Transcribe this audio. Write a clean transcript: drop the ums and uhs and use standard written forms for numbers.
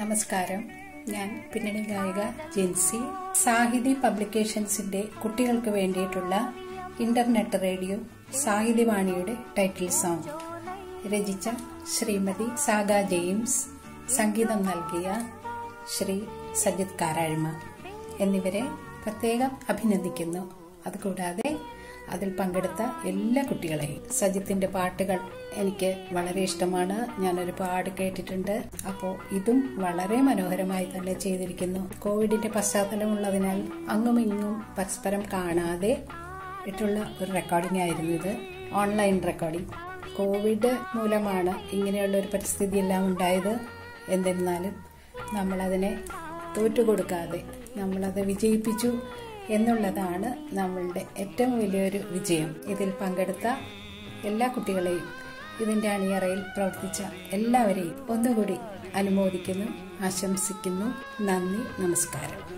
നമസ്കാരം ഞാൻ പിന്നണി ഗായിക ജെൻസി സാഹിതി പബ്ലിക്കേഷൻസിന്റെ കുട്ടികൾക്ക് വേണ്ടിയിട്ടുള്ള ഇന്റർനെറ്റ് റേഡിയോ സാഹിതിവാണിയുടെ ടൈറ്റിൽ സോങ് രചിച്ച ശ്രീമതി സാഗ ജെയിംസ് സംഗീതം നൽകിയ ശ്രീ സജിത് കാരാഴ്മ എന്നിവരെ പ്രത്യേകം അഭിനന്ദിക്കുന്നു. അതുകൂടാതെ അതിൽ പങ്കെടുത്ത എല്ലാ കുട്ടികളെയും. സജിത്തിന്റെ പാട്ടുകൾ എനിക്ക് വളരെ ഇഷ്ടമാണ്, ഞാൻ ഒരുപാട് കേട്ടിട്ടുണ്ട്. അപ്പോൾ ഇതും വളരെ മനോഹരമായി തന്നെ ചെയ്തിരിക്കുന്നു. കോവിഡിന്റെ പശ്ചാത്തലമുള്ളതിനാൽ അങ്ങും ഇങ്ങും പരസ്പരം കാണാതെ ഇട്ടുള്ള ഒരു റെക്കോർഡിംഗ് ആയിരുന്നു ഇത്, ഓൺലൈൻ റെക്കോർഡിംഗ്. കോവിഡ് മൂലമാണ് ഇങ്ങനെയുള്ള ഒരു പരിസ്ഥിതി എല്ലാം ഉണ്ടായത്. എന്നിരുന്നാലും നമ്മളതിനെ തോറ്റുകൊടുക്കാതെ നമ്മളത് വിജയിപ്പിച്ചു എന്നുള്ളതാണ് നമ്മളുടെ ഏറ്റവും വലിയൊരു വിജയം. ഇതിൽ പങ്കെടുത്ത എല്ലാ കുട്ടികളെയും ഇതിൻ്റെ അണിയറയിൽ പ്രവർത്തിച്ച എല്ലാവരെയും ഒന്നുകൂടി അനുമോദിക്കുന്നു, ആശംസിക്കുന്നു. നന്ദി, നമസ്കാരം.